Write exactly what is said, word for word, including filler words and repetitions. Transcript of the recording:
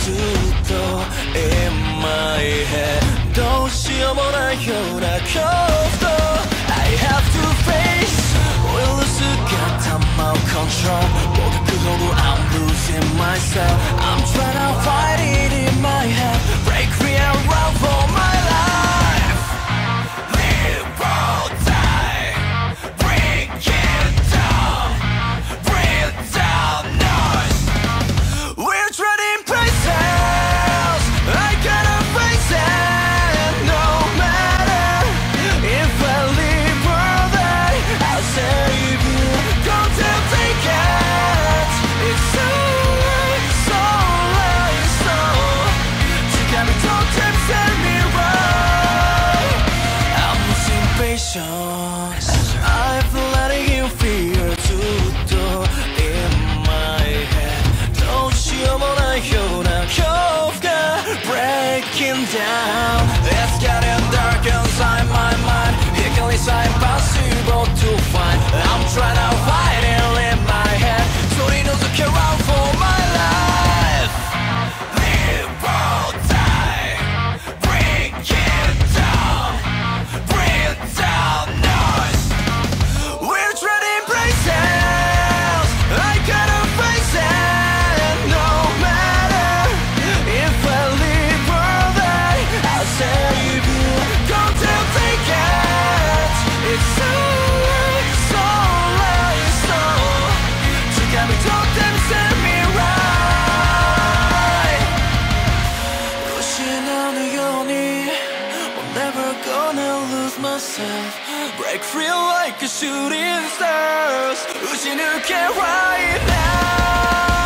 ずっとin my head どうしようもないようなコード I have to face ウイルスが頭をコントロール もがくほど I'm losing myself I'm trying to fight it in my head break free and run for my life live or die break it down break down noise we're trading places I've letting you fear to door in my head. Don't you wanna hear now? You've got breaking down. It's getting dark inside my mind. It can be impossible to find. I'm trying to fight it in my head. So he doesn't care out for my life. Live or die. Break it down. Break it down. Break free like a shooting stars. 우진을 깨 right now.